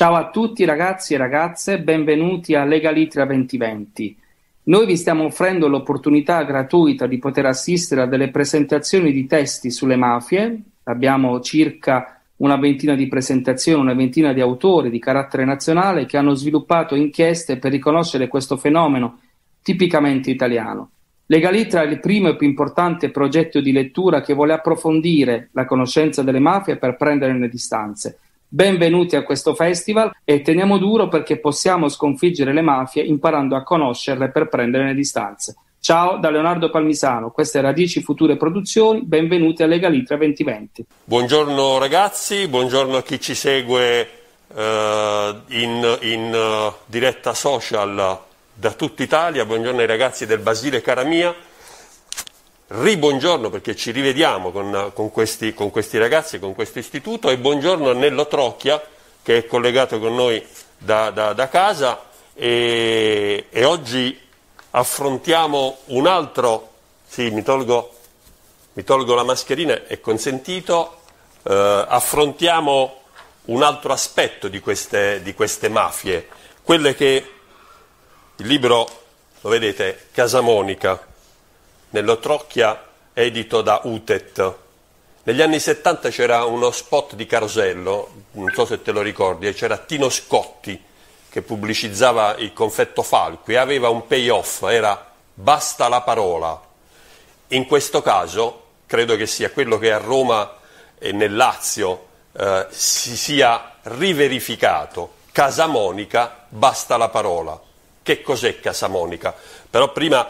Ciao a tutti ragazzi e ragazze, benvenuti a Legalitria 2020. Noi vi stiamo offrendo l'opportunità gratuita di poter assistere a delle presentazioni di testi sulle mafie. Abbiamo circa una ventina di presentazioni, una ventina di autori di carattere nazionale che hanno sviluppato inchieste per riconoscere questo fenomeno tipicamente italiano. Legalitria è il primo e più importante progetto di lettura che vuole approfondire la conoscenza delle mafie per prenderne le distanze. Benvenuti a questo festival e teniamo duro perché possiamo sconfiggere le mafie imparando a conoscerle per prendere le distanze. Ciao da Leonardo Palmisano, queste Radici Future Produzioni, benvenuti a Legalitria 2020. Buongiorno ragazzi, buongiorno a chi ci segue in diretta social da tutta Italia, buongiorno ai ragazzi del Basile Caramia. Ribongiorno perché ci rivediamo con questi ragazzi, con questo istituto, e buongiorno a Nello Trocchia che è collegato con noi da casa e oggi affrontiamo un altro, sì, mi tolgo la mascherina, è consentito, affrontiamo un altro aspetto di queste mafie, quelle che il libro, lo vedete, Casamonica, Nello Trocchia, edito da Utet. Negli anni 70 c'era uno spot di Carosello, non so se te lo ricordi, e c'era Tino Scotti che pubblicizzava il confetto Falqui, aveva un payoff, era basta la parola. In questo caso credo che sia quello che a Roma e nel Lazio si sia riverificato. Casamonica, basta la parola. Che cos'è Casamonica? Però prima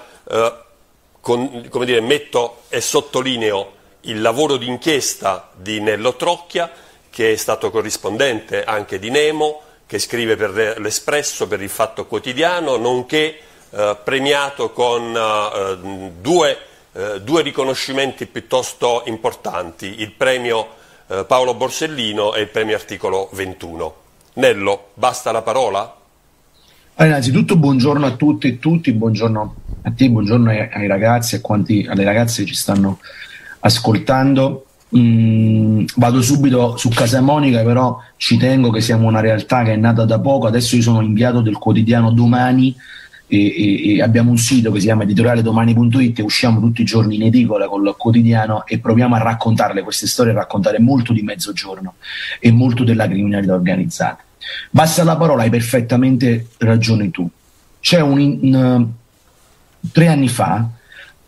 metto e sottolineo il lavoro d'inchiesta di Nello Trocchia, che è stato corrispondente anche di Nemo, che scrive per l'Espresso, per il Fatto Quotidiano, nonché premiato con due riconoscimenti piuttosto importanti, il premio Paolo Borsellino e il premio Articolo 21. Nello, basta la parola? Allora, innanzitutto buongiorno a tutti e tutti, buongiorno a te, buongiorno ai ragazzi e alle ragazze che ci stanno ascoltando. Vado subito su Casamonica, però ci tengo che siamo una realtà che è nata da poco. Adesso io sono inviato del quotidiano Domani e abbiamo un sito che si chiama editorialedomani.it e usciamo tutti i giorni in edicola con il quotidiano e proviamo a raccontarle queste storie, a raccontare molto di mezzogiorno e molto della criminalità organizzata. Basta la parola, hai perfettamente ragione tu. C'è 3 anni fa,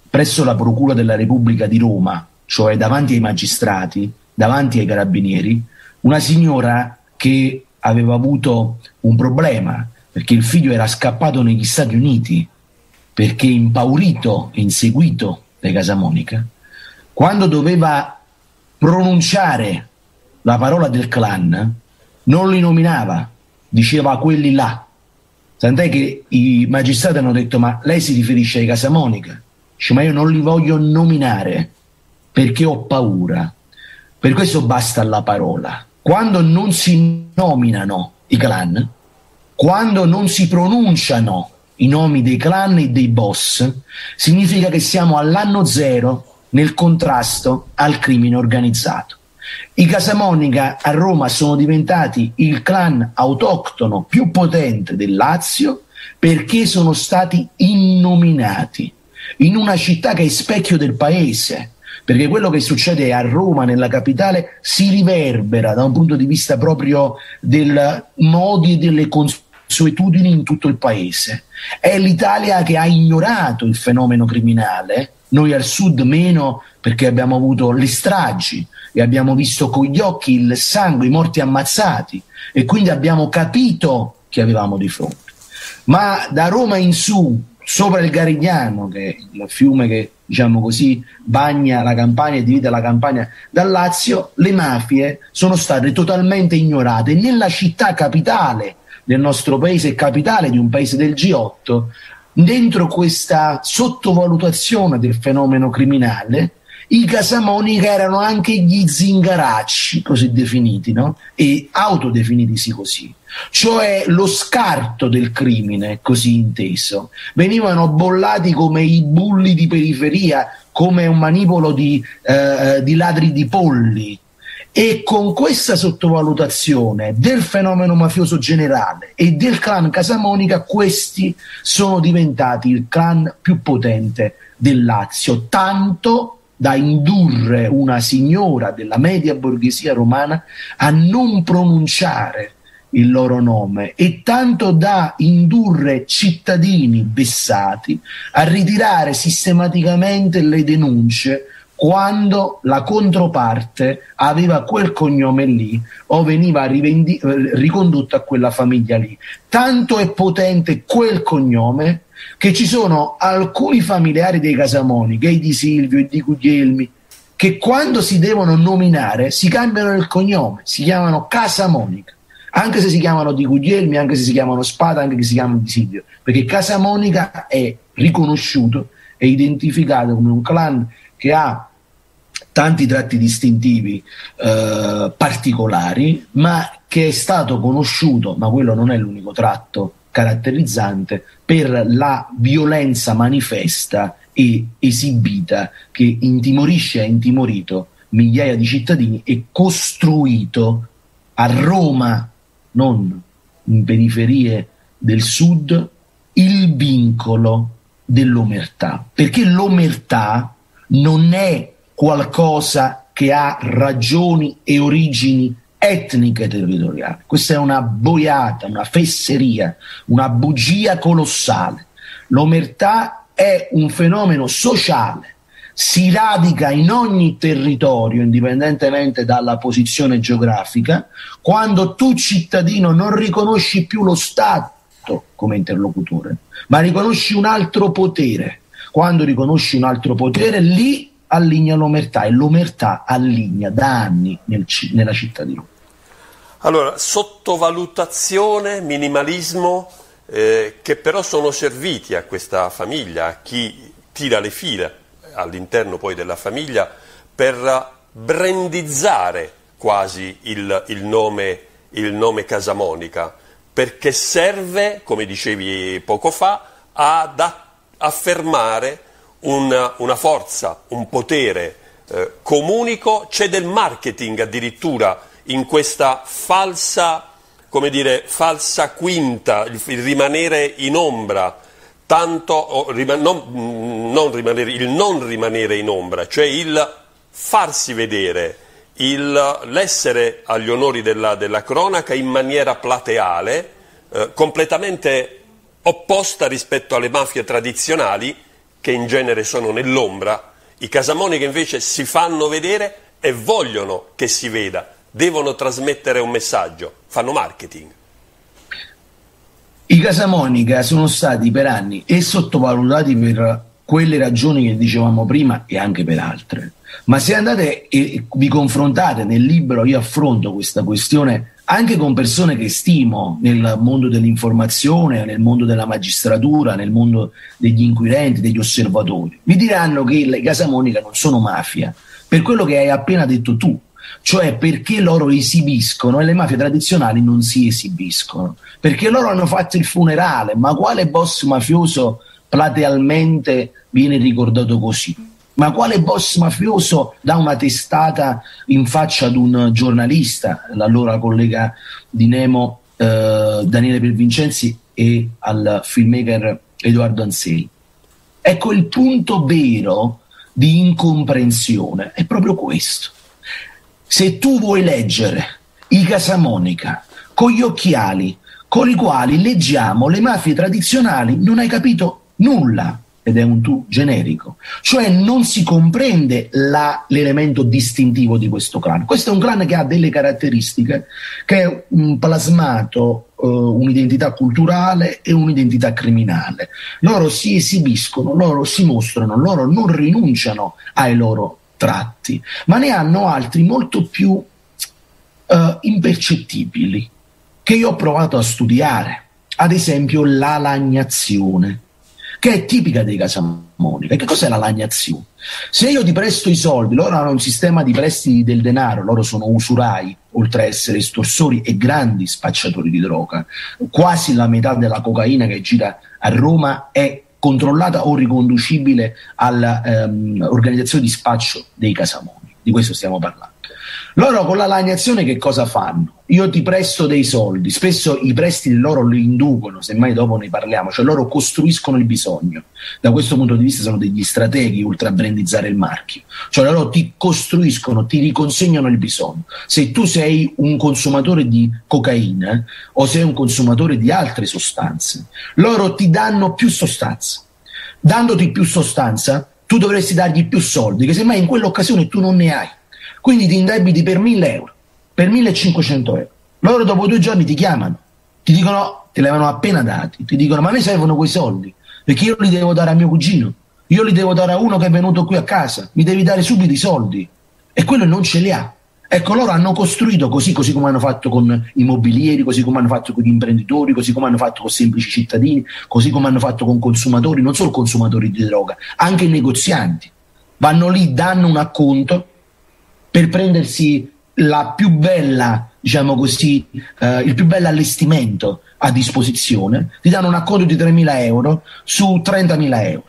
presso la Procura della Repubblica di Roma, cioè davanti ai magistrati, davanti ai carabinieri, una signora che aveva avuto un problema perché il figlio era scappato negli Stati Uniti, perché impaurito e inseguito da Casamonica, quando doveva pronunciare la parola del clan non li nominava, diceva quelli là, tant'è che i magistrati hanno detto ma lei si riferisce ai Casamonica? Dice ma io non li voglio nominare perché ho paura. Per questo basta la parola. Quando non si nominano i clan, quando non si pronunciano i nomi dei clan e dei boss, significa che siamo all'anno zero nel contrasto al crimine organizzato. I Casamonica a Roma sono diventati il clan autoctono più potente del Lazio perché sono stati innominati in una città che è specchio del paese, perché quello che succede a Roma, nella capitale, si riverbera da un punto di vista proprio del modi e delle consuetudini in tutto il paese. È l'Italia che ha ignorato il fenomeno criminale, noi al sud meno perché abbiamo avuto le stragi e abbiamo visto con gli occhi il sangue, i morti ammazzati, e quindi abbiamo capito che avevamo di fronte. Ma da Roma in su, sopra il Garigliano, che è il fiume che, diciamo così, bagna la Campania e divide la Campania dal Lazio, le mafie sono state totalmente ignorate. Nella città capitale del nostro paese, capitale di un paese del G8, dentro questa sottovalutazione del fenomeno criminale, i Casamonica erano anche gli zingaracci, così definiti, no? E autodefinitisi così. Cioè lo scarto del crimine, così inteso. Venivano bollati come i bulli di periferia, come un manipolo di ladri di polli. E con questa sottovalutazione del fenomeno mafioso generale e del clan Casamonica, questi sono diventati il clan più potente del Lazio, tanto da indurre una signora della media borghesia romana a non pronunciare il loro nome, e tanto da indurre cittadini vessati a ritirare sistematicamente le denunce quando la controparte aveva quel cognome lì o veniva ricondotta a quella famiglia lì. Tanto è potente quel cognome che ci sono alcuni familiari dei Casamonica, i Di Silvio e Di Guglielmi, che quando si devono nominare si cambiano il cognome, si chiamano Casamonica, anche se si chiamano Di Guglielmi, anche se si chiamano Spada, anche se si chiamano Di Silvio, perché Casamonica è riconosciuto e identificato come un clan che ha tanti tratti distintivi particolari, ma che è stato conosciuto, ma quello non è l'unico tratto caratterizzante, per la violenza manifesta e esibita che intimorisce e ha intimorito migliaia di cittadini e costruito a Roma, non in periferie del sud, il vincolo dell'omertà, perché l'omertà non è qualcosa che ha ragioni e origini etniche territoriali. Questa è una boiata, una fesseria, una bugia colossale. L'omertà è un fenomeno sociale, si radica in ogni territorio, indipendentemente dalla posizione geografica, quando tu cittadino non riconosci più lo Stato come interlocutore, ma riconosci un altro potere. Quando riconosci un altro potere, lì allinea l'omertà, e l'omertà allinea da anni nella città di Roma. Allora, sottovalutazione, minimalismo, che però sono serviti a questa famiglia, a chi tira le fila all'interno poi della famiglia, per brandizzare quasi il nome Casamonica, perché serve, come dicevi poco fa, ad affermare una forza, un potere comunico. C'è del marketing addirittura in questa falsa quinta, il rimanere in ombra, il non rimanere in ombra, cioè il farsi vedere, l'essere agli onori della cronaca in maniera plateale, completamente opposta rispetto alle mafie tradizionali, che in genere sono nell'ombra. I Casamonica invece si fanno vedere e vogliono che si veda, devono trasmettere un messaggio, fanno marketing. I Casamonica sono stati per anni e sottovalutati per quelle ragioni che dicevamo prima e anche per altre, ma se andate e vi confrontate nel libro, io affronto questa questione anche con persone che stimo nel mondo dell'informazione, nel mondo della magistratura, nel mondo degli inquirenti, degli osservatori. Vi diranno che le Casamonica non sono mafia, per quello che hai appena detto tu, cioè perché loro esibiscono e le mafie tradizionali non si esibiscono, perché loro hanno fatto il funerale, ma quale boss mafioso platealmente viene ricordato così? Ma quale boss mafioso dà una testata in faccia ad un giornalista, l'allora collega di Nemo Daniele Piervincenzi e al filmmaker Edoardo Anselli? Ecco, il punto vero di incomprensione è proprio questo. Se tu vuoi leggere i Casamonica con gli occhiali con i quali leggiamo le mafie tradizionali, non hai capito nulla. Ed è un tu generico, cioè non si comprende l'elemento distintivo di questo clan. Questo è un clan che ha delle caratteristiche, che è un plasmato, un'identità culturale e un'identità criminale. Loro si esibiscono, loro si mostrano, loro non rinunciano ai loro tratti, ma ne hanno altri molto più impercettibili, che io ho provato a studiare, ad esempio la lagnazione, che è tipica dei Casamonica. Che cos'è la lagnazione? Se io ti presto i soldi, loro hanno un sistema di prestiti del denaro, loro sono usurai, oltre a essere estorsori e grandi spacciatori di droga. Quasi la metà della cocaina che gira a Roma è controllata o riconducibile all'organizzazione di spaccio dei Casamonica. Di questo stiamo parlando. Loro con la lagnazione che cosa fanno? Io ti presto dei soldi, spesso i prestiti loro li inducono, semmai dopo ne parliamo, cioè loro costruiscono il bisogno. Da questo punto di vista sono degli strateghi ultrabrandizzare il marchio, cioè loro ti costruiscono, ti riconsegnano il bisogno. Se tu sei un consumatore di cocaina o sei un consumatore di altre sostanze, loro ti danno più sostanza. Dandoti più sostanza, tu dovresti dargli più soldi, che semmai in quell'occasione tu non ne hai. Quindi ti indebiti per 1000 euro. Per 1500 euro. Loro dopo 2 giorni ti chiamano, ti dicono, te li avevano appena dati, ti dicono ma a me servono quei soldi, perché io li devo dare a mio cugino, io li devo dare a uno che è venuto qui a casa, mi devi dare subito i soldi. E quello non ce li ha. Ecco, loro hanno costruito così, così come hanno fatto con i mobilieri, così come hanno fatto con gli imprenditori, così come hanno fatto con semplici cittadini, così come hanno fatto con consumatori, non solo consumatori di droga, anche i negozianti. Vanno lì, danno un acconto per prendersi la più bella, diciamo così, il più bello allestimento a disposizione, ti danno un acconto di 3.000 euro su 30.000 euro.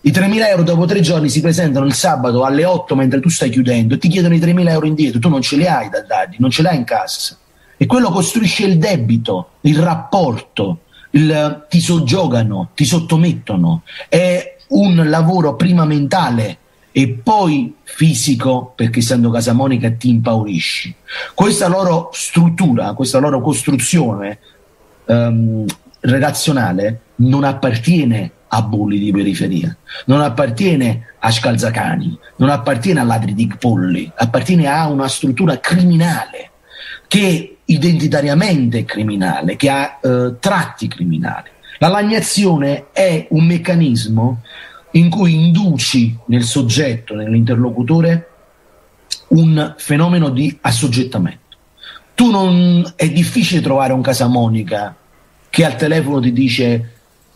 I 3.000 euro dopo 3 giorni si presentano il sabato alle 8 mentre tu stai chiudendo e ti chiedono i 3.000 euro indietro, tu non ce li hai da dargli, non ce li hai in cassa. E quello costruisce il debito, il rapporto, ti soggiogano, ti sottomettono. È un lavoro prima mentale e poi fisico, perché essendo Casamonica ti impaurisci. Questa loro struttura, questa loro costruzione relazionale non appartiene a bulli di periferia, non appartiene a scalzacani, non appartiene a ladri di polli, appartiene a una struttura criminale che identitariamente è criminale, che ha tratti criminali. La lagnazione è un meccanismo in cui induci nel soggetto, nell'interlocutore, un fenomeno di assoggettamento. È difficile trovare un Casamonica che al telefono ti dice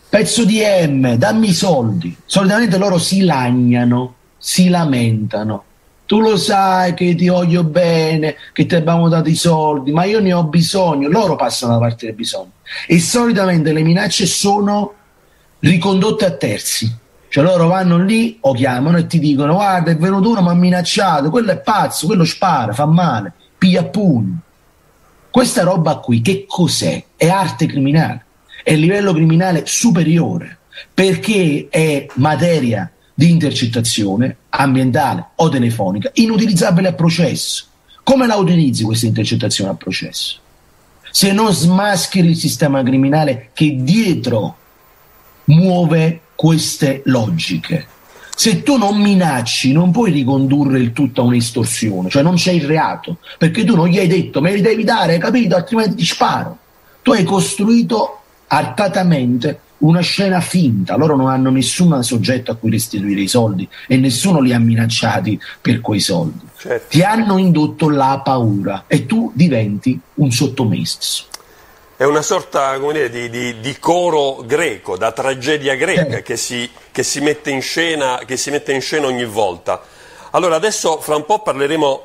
pezzo di M, dammi i soldi. Solitamente loro si lagnano, si lamentano. Tu lo sai che ti voglio bene, che ti abbiamo dato i soldi, ma io ne ho bisogno. Loro passano la parte del bisogno. E solitamente le minacce sono ricondotte a terzi. Cioè loro vanno lì o chiamano e ti dicono guarda è venuto uno, mi ha minacciato, quello è pazzo, quello spara, fa male, piglia a pugno. Questa roba qui che cos'è? È arte criminale, è livello criminale superiore, perché è materia di intercettazione ambientale o telefonica inutilizzabile a processo. Come la utilizzi questa intercettazione a processo? Se non smascheri il sistema criminale che dietro muove queste logiche. Se tu non minacci non puoi ricondurre il tutto a un'estorsione, cioè non c'è il reato, perché tu non gli hai detto me li devi dare, hai capito? Altrimenti ti sparo. Tu hai costruito artatamente una scena finta, loro non hanno nessun soggetto a cui restituire i soldi e nessuno li ha minacciati per quei soldi. Certo. Ti hanno indotto la paura e tu diventi un sottomesso. È una sorta, come dire, di coro greco, da tragedia greca che si mette in scena, ogni volta. Allora adesso fra un po' parleremo,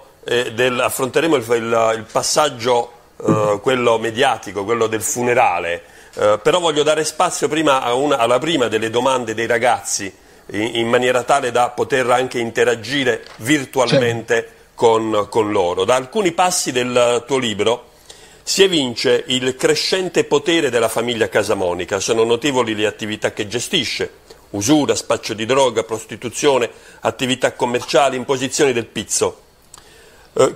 affronteremo il passaggio, quello mediatico, quello del funerale, però voglio dare spazio prima alla prima delle domande dei ragazzi in maniera tale da poter anche interagire virtualmente con loro. Da alcuni passi del tuo libro si evince il crescente potere della famiglia Casamonica, sono notevoli le attività che gestisce, usura, spaccio di droga, prostituzione, attività commerciali, imposizione del pizzo.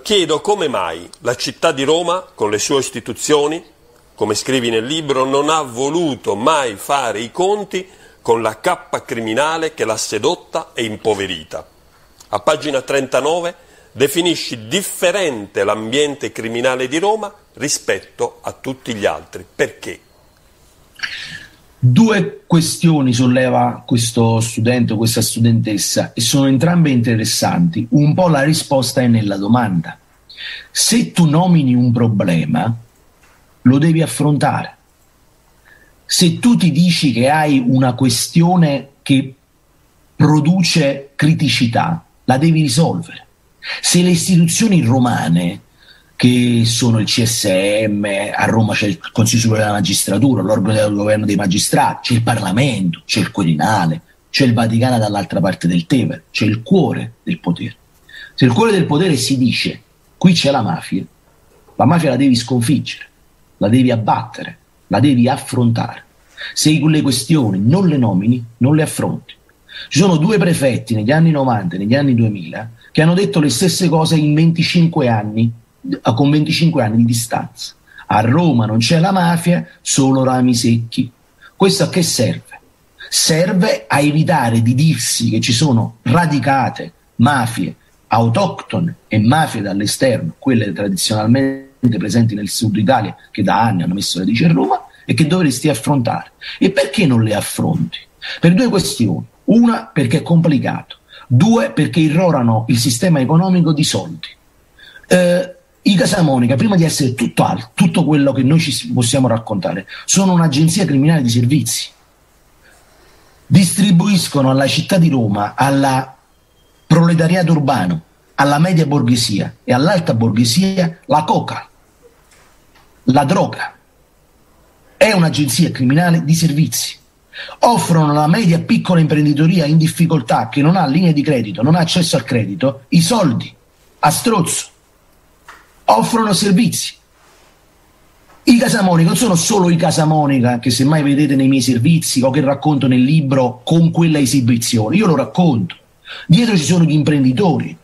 Chiedo come mai la città di Roma, con le sue istituzioni, come scrivi nel libro, non ha voluto mai fare i conti con la cappa criminale che l'ha sedotta e impoverita. A pagina 39 definisci differente l'ambiente criminale di Roma rispetto a tutti gli altri. Perché? 2 questioni solleva questo studente o questa studentessa e sono entrambe interessanti. Un po' la risposta è nella domanda. Se tu nomini un problema, lo devi affrontare. Se tu ti dici che hai una questione che produce criticità, la devi risolvere. Se le istituzioni romane, che sono il CSM, a Roma c'è il Consiglio Superiore della Magistratura, l'organo del governo dei magistrati, c'è il Parlamento, c'è il Quirinale, c'è il Vaticano dall'altra parte del Tevere, c'è il cuore del potere. Se il cuore del potere si dice Qui c'è la mafia la devi sconfiggere, la devi abbattere, la devi affrontare. Se le questioni non le nomini, non le affronti. Ci sono due prefetti negli anni 90 e negli anni 2000 che hanno detto le stesse cose in 25 anni, con 25 anni di distanza. A Roma non c'è la mafia, solo rami secchi. Questo a che serve? Serve a evitare di dirsi che ci sono radicate mafie autoctone e mafie dall'esterno, quelle tradizionalmente presenti nel sud Italia, che da anni hanno messo radici a Roma e che dovresti affrontare. E perché non le affronti? Per due questioni. Una, perché è complicato. Due, perché irrorano il sistema economico di soldi. I Casamonica, prima di essere tutto quello che noi ci possiamo raccontare, sono un'agenzia criminale di servizi. Distribuiscono alla città di Roma, alla proletariato urbano, alla media borghesia e all'alta borghesia la coca, la droga. È un'agenzia criminale di servizi. Offrono alla media piccola imprenditoria in difficoltà, che non ha linee di credito, non ha accesso al credito, i soldi a strozzo. Offrono servizi. I Casamonica non sono solo i Casamonica che semmai vedete nei miei servizi o che racconto nel libro con quella esibizione. Io lo racconto. Dietro ci sono gli imprenditori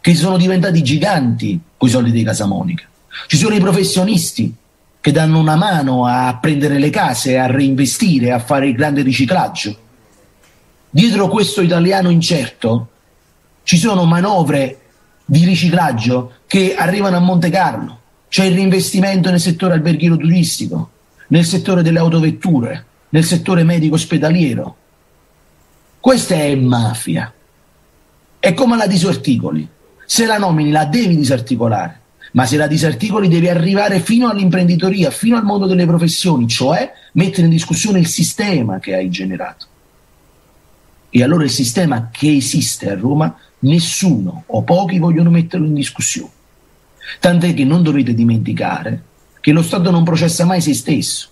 che sono diventati giganti con i soldi dei Casamonica. Ci sono i professionisti che danno una mano a prendere le case, a reinvestire, a fare il grande riciclaggio. Dietro questo italiano incerto ci sono manovre di riciclaggio che arrivano a Monte Carlo. C'è il reinvestimento nel settore alberghiero turistico, nel settore delle autovetture, nel settore medico ospedaliero. Questa è mafia. È come la disarticoli. Se la nomini la devi disarticolare, ma se la disarticoli devi arrivare fino all'imprenditoria, fino al mondo delle professioni, cioè mettere in discussione il sistema che hai generato. E allora il sistema che esiste a Roma nessuno o pochi vogliono metterlo in discussione. Tant'è che non dovete dimenticare che lo Stato non processa mai se stesso.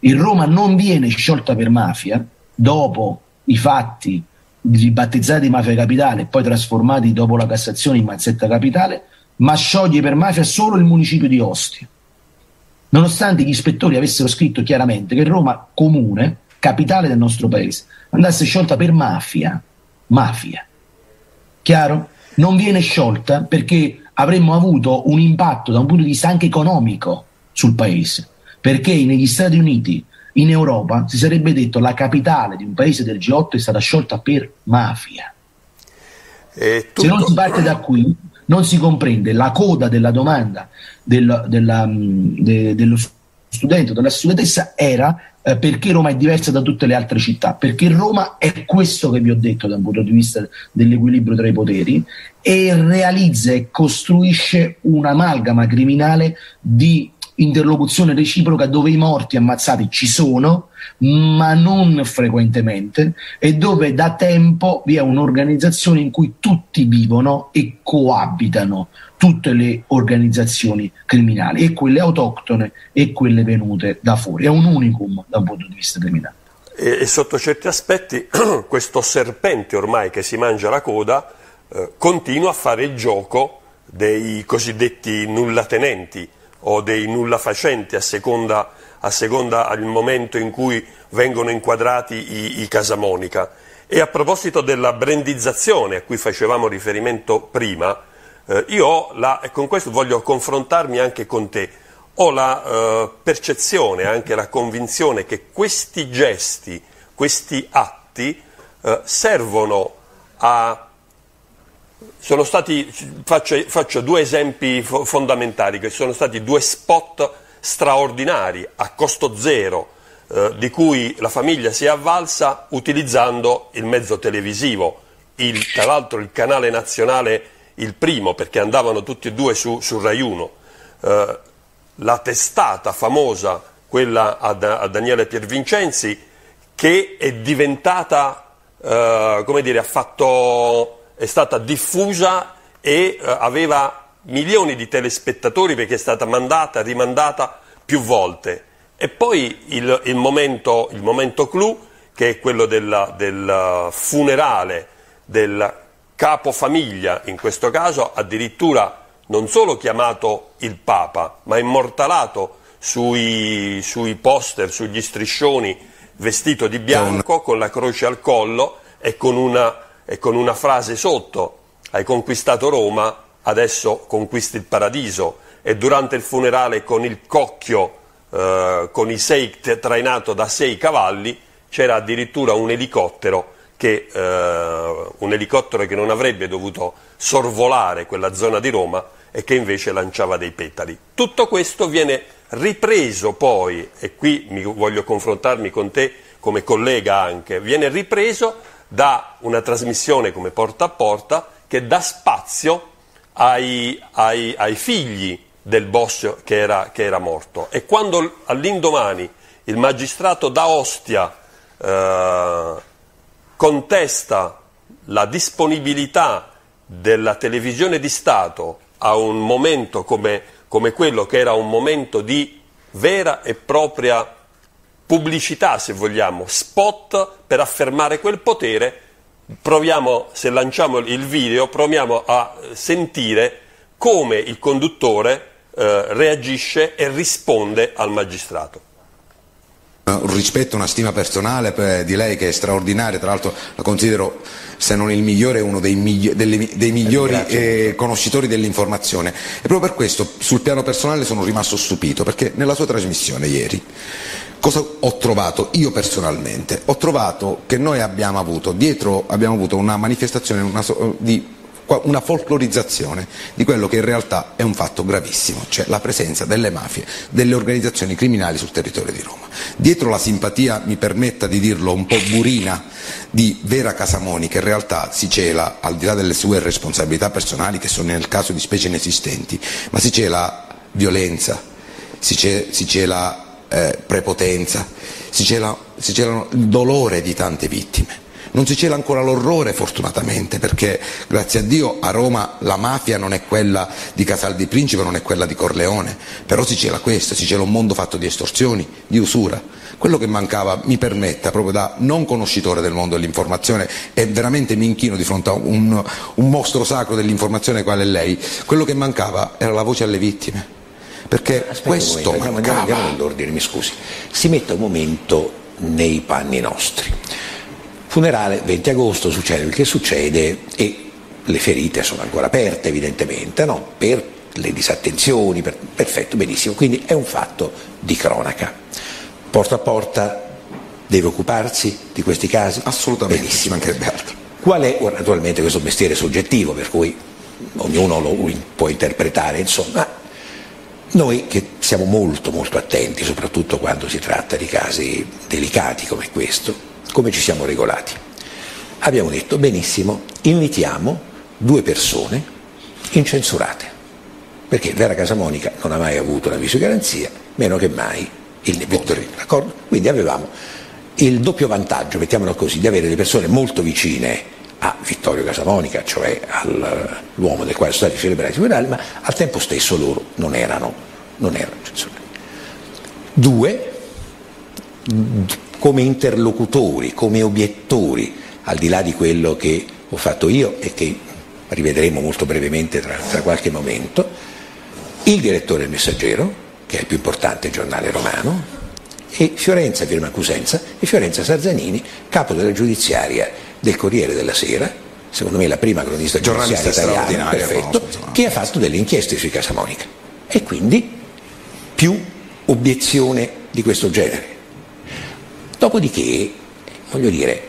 Il Roma non viene sciolta per mafia dopo i fatti ribattezzati Mafia Capitale e poi trasformati dopo la Cassazione in Mazzetta Capitale, ma scioglie per mafia solo il municipio di Ostia, nonostante gli ispettori avessero scritto chiaramente che Roma comune, capitale del nostro paese, andasse sciolta per mafia. Chiaro? Non viene sciolta perché avremmo avuto un impatto da un punto di vista anche economico sul paese, perché negli Stati Uniti, in Europa, si sarebbe detto la capitale di un paese del G8 è stata sciolta per mafia. Se non si parte da qui, non si comprende la coda della domanda dello studente, della studentessa, era perché Roma è diversa da tutte le altre città, perché Roma è questo che vi ho detto da un punto di vista dell'equilibrio tra i poteri, e realizza e costruisce un'amalgama criminale di interlocuzione reciproca dove i morti ammazzati ci sono, ma non frequentemente, e dove da tempo vi è un'organizzazione in cui tutti vivono e coabitano tutte le organizzazioni criminali, e quelle autoctone e quelle venute da fuori. È un unicum da un punto di vista criminale. E sotto certi aspetti questo serpente ormai che si mangia la coda continua a fare il gioco dei cosiddetti nullatenenti o dei nulla facenti a seconda del momento in cui vengono inquadrati i Casamonica. E a proposito della brandizzazione a cui facevamo riferimento prima, e con questo voglio confrontarmi anche con te, ho la percezione, anche la convinzione che questi gesti, questi atti servono a... Faccio due esempi fondamentali, che sono stati due spot straordinari a costo zero, di cui la famiglia si è avvalsa utilizzando il mezzo televisivo, tra l'altro il canale nazionale il primo, perché andavano tutti e due su Rai 1. La testata famosa, quella a Daniele Piervincenzi, che è diventata, è stata diffusa e aveva milioni di telespettatori perché è stata mandata, rimandata più volte. E poi il momento clou, che è quello del funerale del capofamiglia, in questo caso addirittura non solo chiamato il Papa, ma immortalato sui poster, sugli striscioni, vestito di bianco, con la croce al collo e con una frase sotto: hai conquistato Roma, adesso conquisti il paradiso. E durante il funerale, con il cocchio, trainato da 6 cavalli, c'era addirittura un elicottero che non avrebbe dovuto sorvolare quella zona di Roma e che invece lanciava dei petali. Tutto questo viene ripreso poi, e qui voglio confrontarmi con te come collega anche, viene ripreso da una trasmissione come Porta a Porta, che dà spazio ai figli del boss che era morto. E quando all'indomani il magistrato da Ostia contesta la disponibilità della televisione di Stato a un momento come quello che era un momento di vera e propria pubblicità, se vogliamo, spot per affermare quel potere, proviamo, se lanciamo il video, proviamo a sentire come il conduttore reagisce e risponde al magistrato. Un rispetto, una stima personale di lei che è straordinaria, tra l'altro la considero, se non il migliore, uno dei migliori conoscitori dell'informazione, e proprio per questo sul piano personale sono rimasto stupito, perché nella sua trasmissione ieri cosa ho trovato io personalmente? Ho trovato che noi abbiamo avuto una manifestazione di una folclorizzazione di quello che in realtà è un fatto gravissimo, cioè la presenza delle mafie, delle organizzazioni criminali sul territorio di Roma. Dietro la simpatia, mi permetta di dirlo, un po' burina di Vera Casamonica, in realtà si cela, al di là delle sue responsabilità personali che sono nel caso di specie inesistenti, ma si cela violenza, si cela prepotenza, si cela il dolore di tante vittime. Non si cela ancora l'orrore, fortunatamente, perché grazie a Dio a Roma la mafia non è quella di Casal di Principe, non è quella di Corleone, però si cela questo, si cela un mondo fatto di estorsioni, di usura. Quello che mancava, mi permetta, proprio da non conoscitore del mondo dell'informazione, e veramente mi inchino di fronte a un mostro sacro dell'informazione quale è lei, quello che mancava era la voce alle vittime, perché questo mancava. Andiamo all'ordine, mi scusi. Si metta un momento nei panni nostri. Funerale 20 agosto, succede quel che succede e le ferite sono ancora aperte, evidentemente, no? Per le disattenzioni, perfetto, benissimo, quindi è un fatto di cronaca. Porta a Porta deve occuparsi di questi casi? Assolutamente, benissimo. Anche altro. Qual è, naturalmente questo mestiere soggettivo, per cui ognuno lo può interpretare, insomma, noi che siamo molto molto attenti, soprattutto quando si tratta di casi delicati come questo, come ci siamo regolati? Abbiamo detto benissimo, invitiamo 2 persone incensurate, perché Vera Casamonica non ha mai avuto l'avviso di garanzia, meno che mai il nipote, d'accordo? Quindi avevamo il doppio vantaggio, mettiamolo così, di avere delle persone molto vicine a Vittorio Casamonica, cioè all'uomo del quale sono stati celebrati i funerali, ma al tempo stesso loro non erano incensurati. 2 come interlocutori, come obiettori, al di là di quello che ho fatto io e che rivedremo molto brevemente tra qualche momento, il direttore del Messaggero, che è il più importante giornale romano, e Fiorenza Firmacusenza e Fiorenza Sarzanini, capo della giudiziaria del Corriere della Sera, secondo me la prima cronista giudiziaria italiana, perfetto, che ha fatto delle inchieste sui Casamonica, e quindi più obiezione di questo genere. Dopodiché, voglio dire,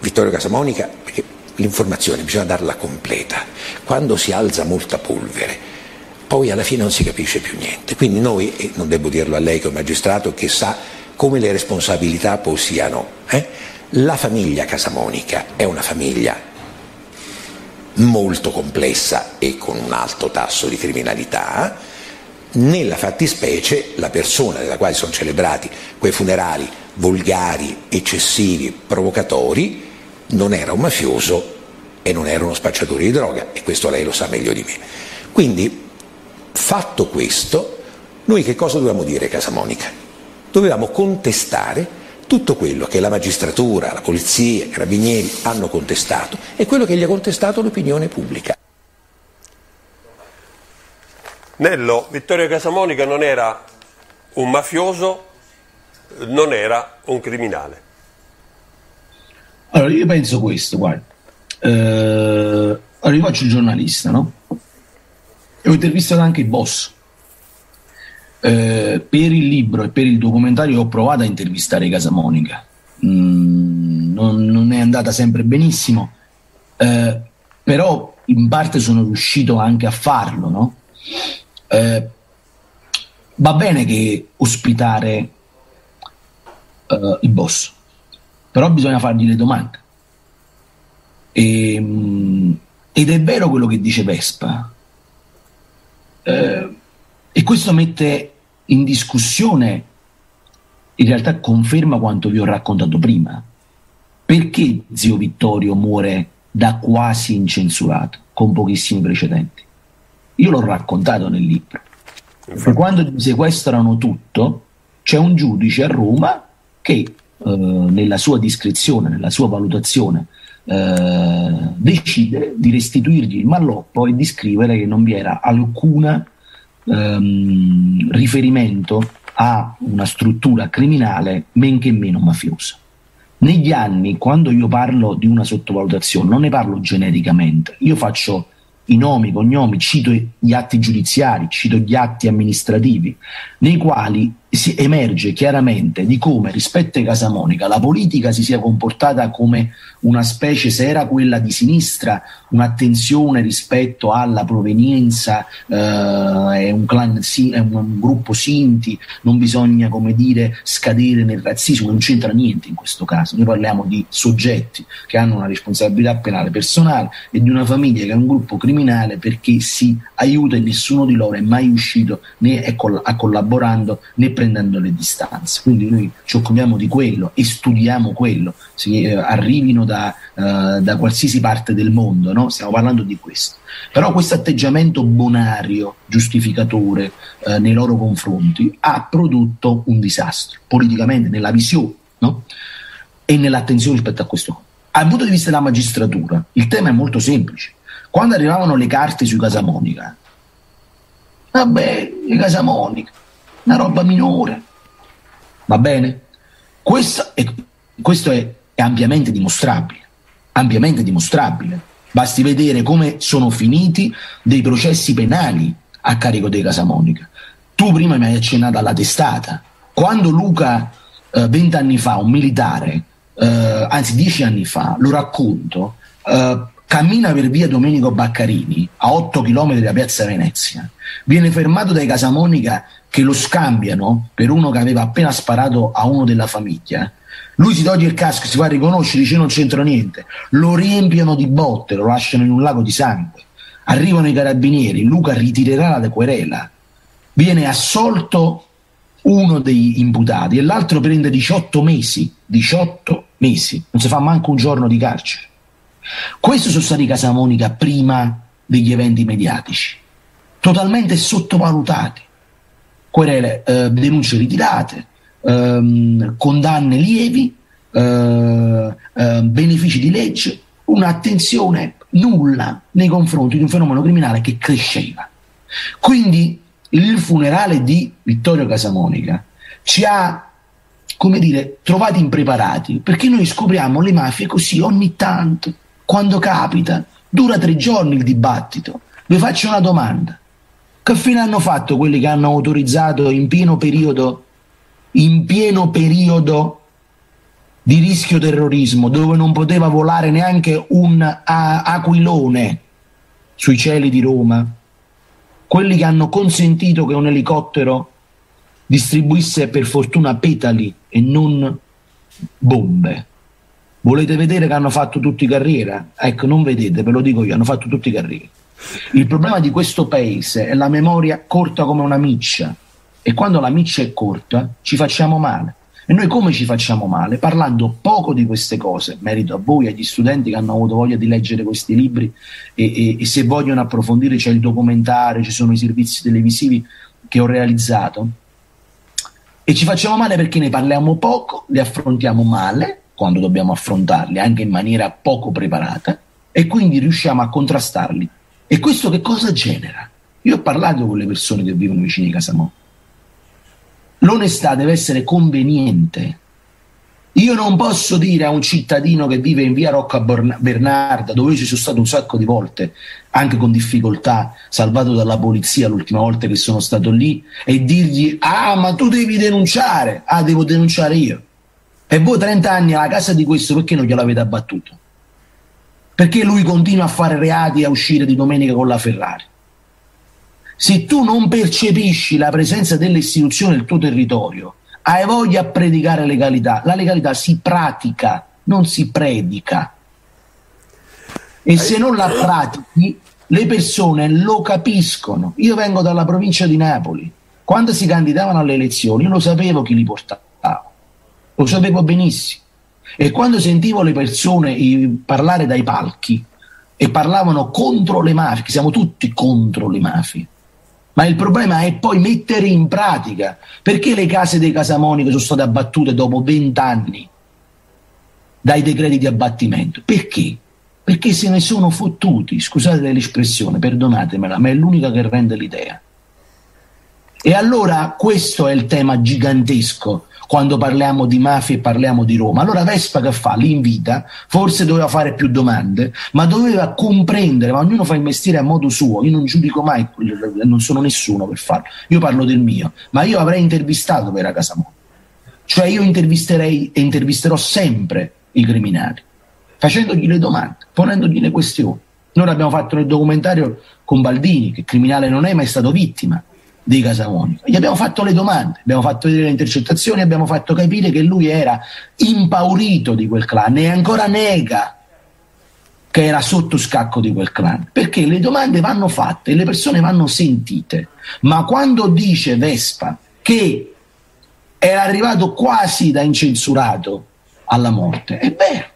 Vittorio Casamonica, perché l'informazione bisogna darla completa, quando si alza molta polvere, poi alla fine non si capisce più niente. Quindi noi, e non devo dirlo a lei che è un magistrato che sa come le responsabilità poi siano, la famiglia Casamonica è una famiglia molto complessa e con un alto tasso di criminalità. Nella fattispecie la persona della quale sono celebrati quei funerali volgari, eccessivi, provocatori, non era un mafioso e non era uno spacciatore di droga, e questo lei lo sa meglio di me. Quindi, fatto questo, noi che cosa dovevamo dire a Casamonica? Dovevamo contestare tutto quello che la magistratura, la polizia, i carabinieri hanno contestato e quello che gli ha contestato l'opinione pubblica. Nello, Vittorio Casamonica non era un mafioso, non era un criminale. Allora io penso questo, guarda, allora io faccio il giornalista, no? E ho intervistato anche il boss. Per il libro e per il documentario ho provato a intervistare Casamonica, non è andata sempre benissimo, però in parte sono riuscito anche a farlo, no? Va bene che ospitare il boss, però bisogna fargli le domande, ed è vero quello che dice Vespa, e questo mette in discussione, in realtà conferma quanto vi ho raccontato prima, perché zio Vittorio muore da quasi incensurato con pochissimi precedenti. Io l'ho raccontato nel libro, perché quando sequestrano tutto c'è un giudice a Roma che nella sua discrezione, nella sua valutazione, decide di restituirgli il malloppo e di scrivere che non vi era alcun riferimento a una struttura criminale, men che meno mafiosa. Negli anni, quando io parlo di una sottovalutazione, non ne parlo genericamente, io faccio i nomi, cognomi, cito gli atti giudiziari, cito gli atti amministrativi, nei quali si emerge chiaramente di come rispetto a Casamonica la politica si sia comportata come una specie, se era quella di sinistra, un'attenzione rispetto alla provenienza, è un clan, è un gruppo Sinti, non bisogna, come dire, scadere nel razzismo, non c'entra niente in questo caso. Noi parliamo di soggetti che hanno una responsabilità penale personale e di una famiglia che è un gruppo criminale perché si aiuta e nessuno di loro è mai uscito né è collaborando né prendendo le distanze. Quindi noi ci occupiamo di quello e studiamo quello, arrivino da qualsiasi parte del mondo, no? Stiamo parlando di questo. Però questo atteggiamento bonario, giustificatore nei loro confronti ha prodotto un disastro politicamente nella visione, no? E nell'attenzione rispetto a questo. Dal punto di vista della magistratura il tema è molto semplice. Quando arrivavano le carte su Casamonica, vabbè, Casamonica, una roba minore, va bene? Questo è ampiamente dimostrabile, ampiamente dimostrabile. Basti vedere come sono finiti dei processi penali a carico dei Casamonica. Tu prima mi hai accennato alla testata. Quando Luca, 20 anni fa, un militare, anzi 10 anni fa, lo racconto, cammina per via Domenico Baccarini a 8 km da Piazza Venezia, viene fermato dai Casamonica che lo scambiano per uno che aveva appena sparato a uno della famiglia. Lui si toglie il casco, si fa riconoscere, dice non c'entra niente, lo riempiono di botte, lo lasciano in un lago di sangue, arrivano i carabinieri, Luca ritirerà la querela, viene assolto uno degli imputati e l'altro prende 18 mesi, non si fa manco un giorno di carcere. Questo sono stati Casamonica prima degli eventi mediatici, totalmente sottovalutati, querele, denunce ritirate, condanne lievi, benefici di legge, un'attenzione nulla nei confronti di un fenomeno criminale che cresceva. Quindi il funerale di Vittorio Casamonica ci ha, come dire, trovati impreparati, perché noi scopriamo le mafie così ogni tanto. Quando capita, dura 3 giorni il dibattito. Vi faccio una domanda: che fine hanno fatto quelli che hanno autorizzato in pieno periodo di rischio terrorismo, dove non poteva volare neanche un aquilone sui cieli di Roma? Quelli che hanno consentito che un elicottero distribuisse per fortuna petali e non bombe. Volete vedere che hanno fatto tutti carriera? Ecco, non vedete, ve lo dico io, hanno fatto tutti carriera. Il problema di questo paese è la memoria corta come una miccia, e quando la miccia è corta ci facciamo male. E noi come ci facciamo male? Parlando poco di queste cose. Merito a voi, agli studenti che hanno avuto voglia di leggere questi libri e se vogliono approfondire c'è il documentario, ci sono i servizi televisivi che ho realizzato. E ci facciamo male perché ne parliamo poco, li affrontiamo male, quando dobbiamo affrontarli, anche in maniera poco preparata, e quindi riusciamo a contrastarli. E questo che cosa genera? Io ho parlato con le persone che vivono vicino a Casamò. L'onestà deve essere conveniente. Io non posso dire a un cittadino che vive in via Rocca Bernarda, dove io ci sono stato un sacco di volte, anche con difficoltà, salvato dalla polizia l'ultima volta che sono stato lì, e dirgli: ah, ma tu devi denunciare. Ah, devo denunciare io. E voi 30 anni alla casa di questo, perché non gliel'avete abbattuto? Perché lui continua a fare reati e a uscire di domenica con la Ferrari? Se tu non percepisci la presenza delle istituzioni nel tuo territorio, hai voglia a predicare legalità. La legalità si pratica, non si predica. E se non la pratichi, le persone lo capiscono. Io vengo dalla provincia di Napoli. Quando si candidavano alle elezioni, io lo sapevo chi li portava. Lo sapevo benissimo. E quando sentivo le persone parlare dai palchi e parlavano contro le mafie, siamo tutti contro le mafie. Ma il problema è poi mettere in pratica. Perché le case dei Casamonica sono state abbattute dopo 20 anni dai decreti di abbattimento? Perché? Perché se ne sono fottuti, scusate l'espressione, perdonatemela, ma è l'unica che rende l'idea. E allora questo è il tema gigantesco quando parliamo di mafia e parliamo di Roma. Allora Vespa che fa? Li invita, forse doveva fare più domande, ma doveva comprendere, ma ognuno fa il mestiere a modo suo, io non giudico mai, non sono nessuno per farlo, io parlo del mio, ma io avrei intervistato Vera Casamonica, cioè io intervisterei e intervisterò sempre i criminali, facendogli le domande, ponendogli le questioni. Noi l'abbiamo fatto nel documentario con Baldini, che criminale non è, ma è stato vittima di Casamonica. Gli abbiamo fatto le domande, abbiamo fatto vedere le intercettazioni, abbiamo fatto capire che lui era impaurito di quel clan e ancora nega che era sotto scacco di quel clan, perché le domande vanno fatte e le persone vanno sentite. Ma quando dice Vespa che era arrivato quasi da incensurato alla morte, è vero,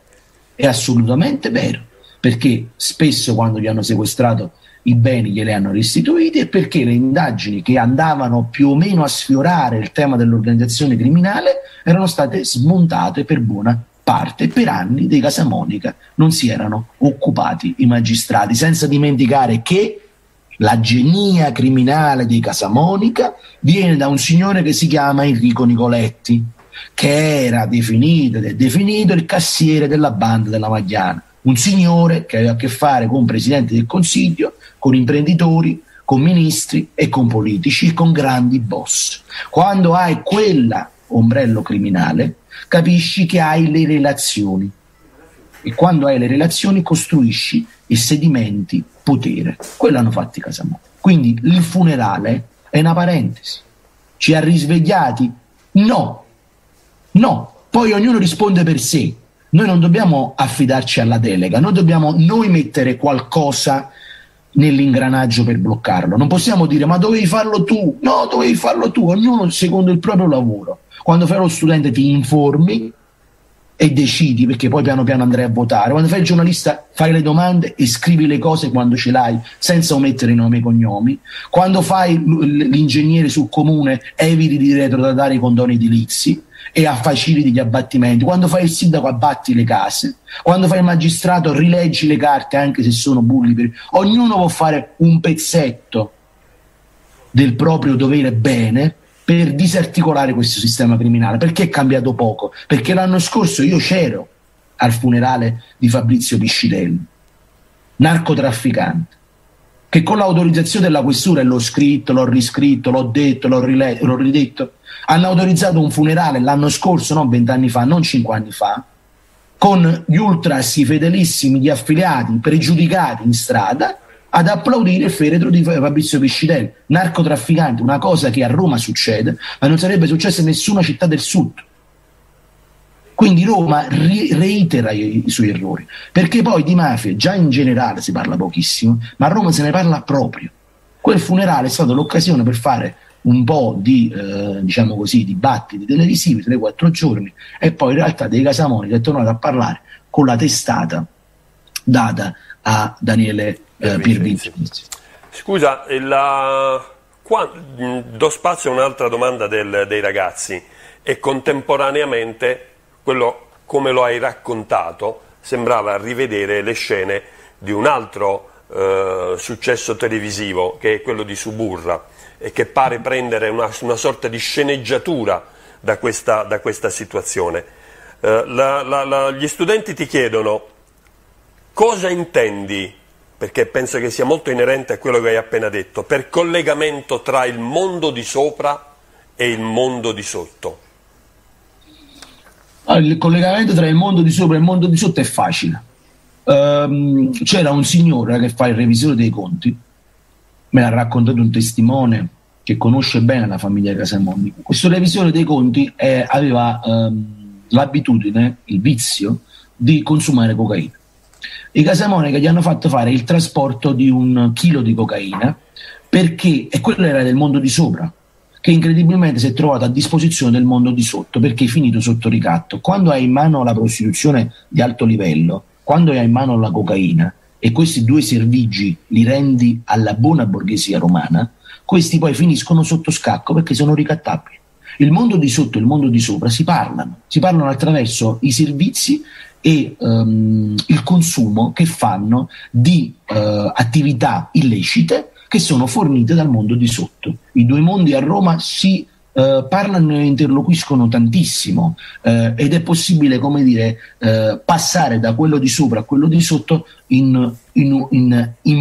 è assolutamente vero, perché spesso quando gli hanno sequestrato i beni glieli hanno restituiti, e perché le indagini che andavano più o meno a sfiorare il tema dell'organizzazione criminale erano state smontate per buona parte. Per anni dei Casamonica non si erano occupati i magistrati, senza dimenticare che la genia criminale dei Casamonica viene da un signore che si chiama Enrico Nicoletti, che era definito ed è definito il cassiere della banda della Magliana, un signore che aveva a che fare con presidenti del Consiglio, con imprenditori, con ministri e con politici, con grandi boss. Quando hai quella ombrello criminale, capisci che hai le relazioni, e quando hai le relazioni costruisci e sedimenti potere. Quello hanno fatto i Casamonica. Quindi il funerale è una parentesi. Ci ha risvegliati? No, no. Poi ognuno risponde per sé. Noi non dobbiamo affidarci alla delega, noi dobbiamo mettere qualcosa nell'ingranaggio per bloccarlo. Non possiamo dire: ma dovevi farlo tu, no, dovevi farlo tu. Ognuno secondo il proprio lavoro. Quando fai lo studente ti informi e decidi, perché poi piano piano andrai a votare. Quando fai il giornalista fai le domande e scrivi le cose quando ce l'hai, senza omettere nomi e cognomi. Quando fai l'ingegnere sul comune eviti di retrodare i condoni edilizi e affaciliti gli abbattimenti. Quando fai il sindaco abbatti le case. Quando fai il magistrato rileggi le carte, anche se sono bulli. Ognuno può fare un pezzetto del proprio dovere bene per disarticolare questo sistema criminale, perché è cambiato poco. Perché l'anno scorso io c'ero al funerale di Fabrizio Piscitelli, narcotrafficante, che con l'autorizzazione della questura, e l'ho scritto, l'ho riscritto, l'ho detto, l'ho ridetto, hanno autorizzato un funerale l'anno scorso, non 20 anni fa, non 5 anni fa, con gli ultras, i fedelissimi, gli affiliati, pregiudicati in strada, ad applaudire il feretro di Fabrizio Piscitelli, narcotrafficante, una cosa che a Roma succede, ma non sarebbe successa in nessuna città del sud. Quindi Roma reitera i suoi errori, perché poi di mafia già in generale si parla pochissimo, ma a Roma se ne parla proprio. Quel funerale è stata l'occasione per fare un po' di, diciamo così, dibattiti televisivi, 3-4 giorni, e poi in realtà dei Casamonica è tornato a parlare con la testata data a Daniele Piervincenzi. Scusa, do spazio a un'altra domanda dei ragazzi, e contemporaneamente quello, come lo hai raccontato, sembrava rivedere le scene di un altro successo televisivo, che è quello di Suburra, e che pare prendere una sorta di sceneggiatura da questa situazione. Gli studenti ti chiedono cosa intendi, perché penso che sia molto inerente a quello che hai appena detto, per collegamento tra il mondo di sopra e il mondo di sotto. Il collegamento tra il mondo di sopra e il mondo di sotto è facile. C'era un signore che fa il revisore dei conti, me l'ha raccontato un testimone che conosce bene la famiglia Casamonica. Questo revisore dei conti aveva l'abitudine, il vizio di consumare cocaina. I Casamonica gli hanno fatto fare il trasporto di 1 chilo di cocaina, perché, e quello era del mondo di sopra, che incredibilmente si è trovato a disposizione del mondo di sotto, perché è finito sotto ricatto. Quando hai in mano la prostituzione di alto livello, quando hai in mano la cocaina, e questi due servigi li rendi alla buona borghesia romana, questi poi finiscono sotto scacco perché sono ricattabili. Il mondo di sotto e il mondo di sopra si parlano attraverso i servizi e il consumo che fanno di attività illecite che sono fornite dal mondo di sotto. I due mondi a Roma si parlano e interloquiscono tantissimo, ed è possibile, come dire, passare da quello di sopra a quello di sotto in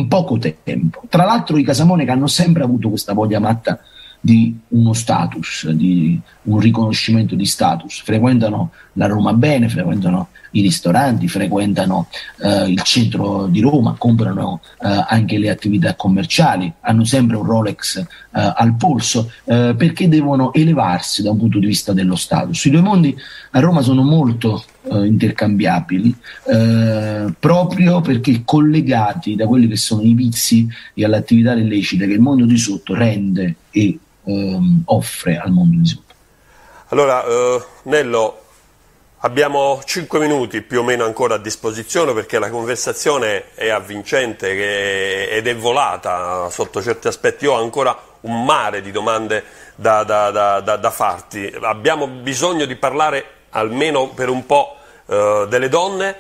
poco tempo. Tra l'altro i Casamonica hanno sempre avuto questa voglia matta di uno status, di un riconoscimento di status. Frequentano la Roma bene, frequentano i ristoranti, frequentano il centro di Roma, comprano anche le attività commerciali, hanno sempre un Rolex al polso, perché devono elevarsi da un punto di vista dello status. I due mondi a Roma sono molto intercambiabili, proprio perché collegati da quelli che sono i vizi e all'attività illecita che il mondo di sotto rende e offre al mondo di sotto. Allora, Nello, abbiamo 5 minuti più o meno ancora a disposizione, perché la conversazione è avvincente ed è volata sotto certi aspetti. Io ho ancora un mare di domande da farti. Abbiamo bisogno di parlare almeno per un po' delle donne,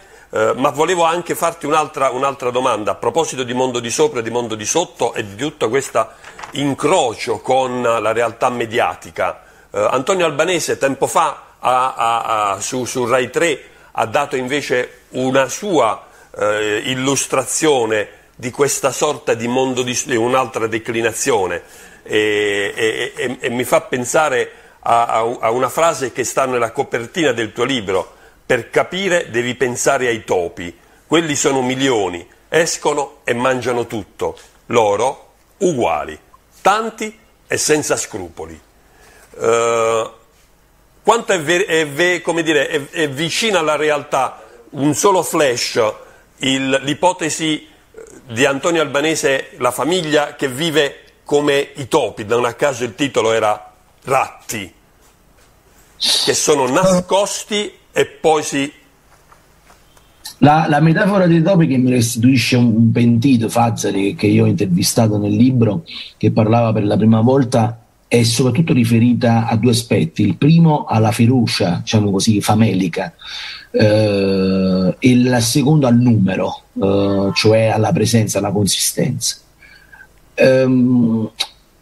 ma volevo anche farti un'altra domanda a proposito di mondo di sopra e di mondo di sotto e di tutto questo incrocio con la realtà mediatica. Antonio Albanese tempo fa su Rai 3 ha dato invece una sua illustrazione di questa sorta di mondo di un'altra declinazione, e mi fa pensare a una frase che sta nella copertina del tuo libro: per capire devi pensare ai topi, quelli sono milioni, escono e mangiano tutto, loro uguali, tanti e senza scrupoli. Quanto è vicina alla realtà, un solo flash, l'ipotesi di Antonio Albanese, la famiglia che vive come i topi, non a caso il titolo era Ratti, che sono nascosti e poi si... La metafora dei topi che mi restituisce un pentito, Fazzari, che io ho intervistato nel libro, che parlava per la prima volta, è soprattutto riferita a due aspetti. Il primo alla ferocia, diciamo così, famelica, e il secondo al numero, cioè alla presenza, alla consistenza.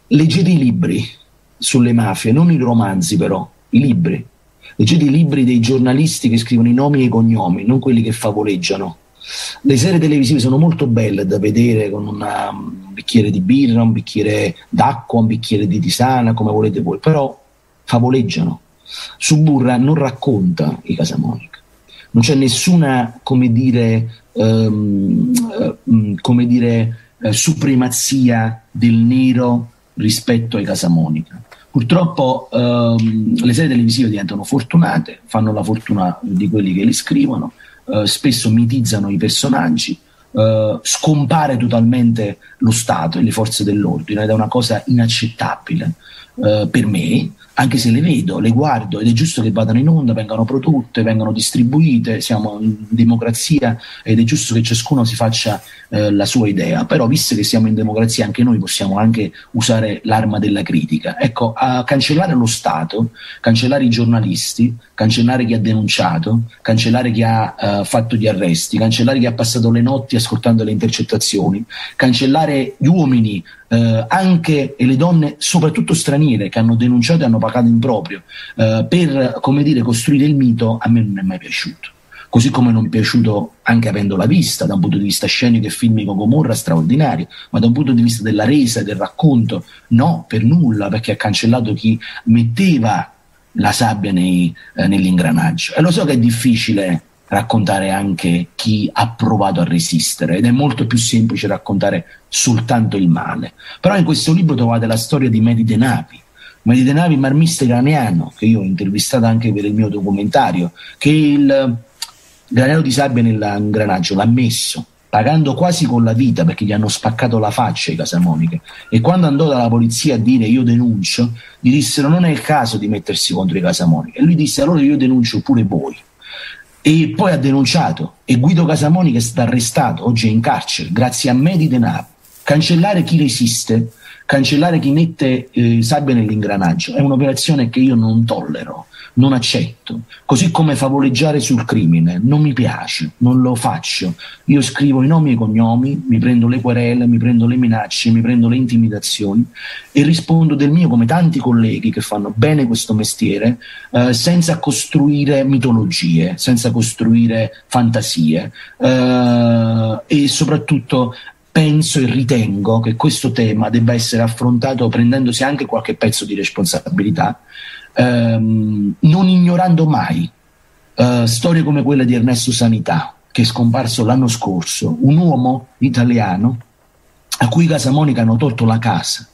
Leggete i libri sulle mafie, non i romanzi però, i libri. Leggete i libri dei giornalisti che scrivono i nomi e i cognomi, non quelli che favoleggiano. Le serie televisive sono molto belle da vedere, con un bicchiere di birra, un bicchiere d'acqua, un bicchiere di tisana, come volete voi, però favoleggiano. Suburra non racconta i Casamonica, non c'è nessuna, supremazia del nero rispetto ai Casamonica. Purtroppo le serie televisive diventano fortunate, fanno la fortuna di quelli che li scrivono. Spesso mitizzano i personaggi, scompare totalmente lo Stato e le forze dell'ordine, ed è una cosa inaccettabile per me, anche se le vedo, le guardo, ed è giusto che vadano in onda, vengano prodotte, vengano distribuite, siamo in democrazia ed è giusto che ciascuno si faccia la sua idea, però visto che siamo in democrazia anche noi possiamo anche usare l'arma della critica. Ecco, a cancellare lo Stato, cancellare i giornalisti, cancellare chi ha denunciato, cancellare chi ha fatto gli arresti, cancellare chi ha passato le notti ascoltando le intercettazioni, cancellare gli uomini anche e le donne, soprattutto straniere, che hanno denunciato e hanno pagato in proprio per, come dire, costruire il mito, a me non è mai piaciuto. Così come non è piaciuto, anche avendola vista, da un punto di vista scenico e filmico, Gomorra straordinario, ma da un punto di vista della resa, del racconto, no, per nulla, perché ha cancellato chi metteva la sabbia nell'ingranaggio. E lo so che è difficile raccontare anche chi ha provato a resistere, ed è molto più semplice raccontare soltanto il male. Però in questo libro trovate la storia di Mehdi Denavi, marmista iraniano, che io ho intervistato anche per il mio documentario, che il granello di sabbia nell'ingranaggio l'ha messo, pagando quasi con la vita, perché gli hanno spaccato la faccia i Casamonica, e quando andò dalla polizia a dire io denuncio, gli dissero non è il caso di mettersi contro i Casamonica, e lui disse allora io denuncio pure voi, e poi ha denunciato, e Guido Casamonica è stato arrestato, oggi è in carcere grazie a Mehdi Denavi. Cancellare chi resiste, cancellare chi mette sabbia nell'ingranaggio è un'operazione che io non tollero, non accetto, così come favoleggiare sul crimine, non mi piace, non lo faccio. Io scrivo i nomi e i cognomi, mi prendo le querele, mi prendo le minacce, mi prendo le intimidazioni e rispondo del mio, come tanti colleghi che fanno bene questo mestiere, senza costruire mitologie, senza costruire fantasie, e soprattutto penso e ritengo che questo tema debba essere affrontato prendendosi anche qualche pezzo di responsabilità, non ignorando mai storie come quella di Ernesto Sanità, che è scomparso l'anno scorso, un uomo italiano a cui Casamonica hanno tolto la casa,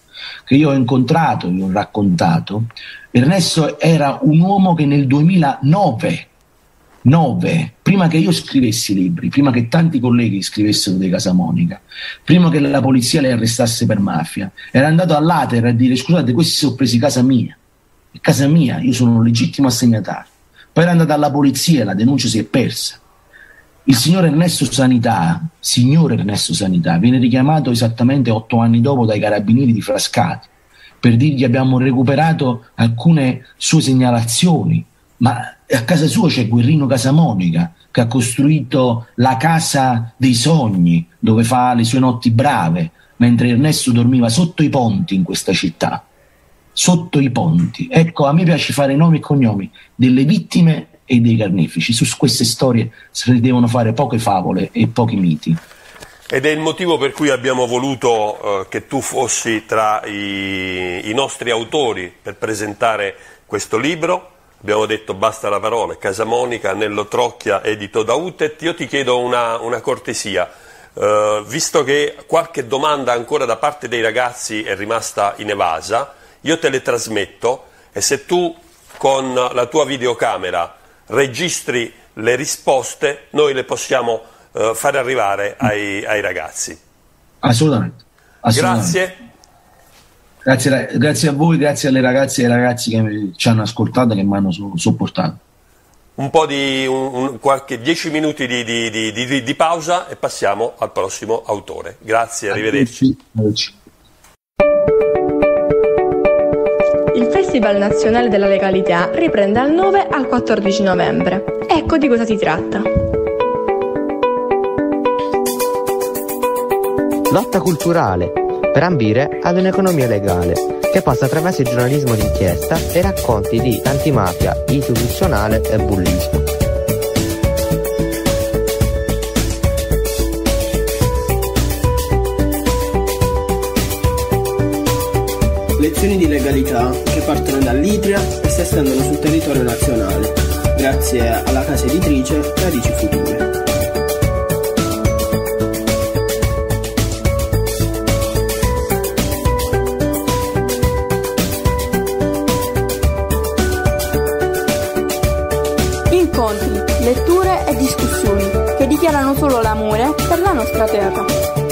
che io ho incontrato, gli ho raccontato. Ernesto era un uomo che nel 2009, prima che io scrivessi libri, prima che tanti colleghi scrivessero dei Casamonica, prima che la polizia le arrestasse per mafia, era andato all'Ater a dire scusate, questi sono presi casa mia, io sono un legittimo assegnatario. Poi era andata alla polizia e la denuncia si è persa. Il signor Ernesto Sanità, viene richiamato esattamente 8 anni dopo dai carabinieri di Frascati per dirgli abbiamo recuperato alcune sue segnalazioni, ma a casa sua c'è Guerrino Casamonica, che ha costruito la casa dei sogni, dove fa le sue notti brave, mentre Ernesto dormiva sotto i ponti in questa città. Sotto i ponti. Ecco, a me piace fare nomi e cognomi delle vittime e dei carnefici. Su queste storie si devono fare poche favole e pochi miti. Ed è il motivo per cui abbiamo voluto che tu fossi tra i nostri autori per presentare questo libro. Abbiamo detto basta la parola, Casamonica, Nello Trocchia, edito da Utet. Io ti chiedo una cortesia. Visto che qualche domanda ancora da parte dei ragazzi è rimasta inevasa, io te le trasmetto e se tu con la tua videocamera registri le risposte, noi le possiamo fare arrivare ai ragazzi. Assolutamente. Grazie a voi, grazie alle ragazze e ai ragazzi che ci hanno ascoltato e che mi hanno sopportato. Un po' di qualche 10 minuti di pausa e passiamo al prossimo autore. Grazie, arrivederci. Arrivederci. Il Festival Nazionale della Legalità riprende dal 9 al 14 novembre. Ecco di cosa si tratta. Lotta culturale per ambire ad un'economia legale che passa attraverso il giornalismo d'inchiesta e racconti di antimafia, istituzionale e bullismo. Lezioni di legalità che partono dall'Itria e si estendono sul territorio nazionale, grazie alla casa editrice Radici Future. Incontri, letture e discussioni che dichiarano solo l'amore per la nostra terra.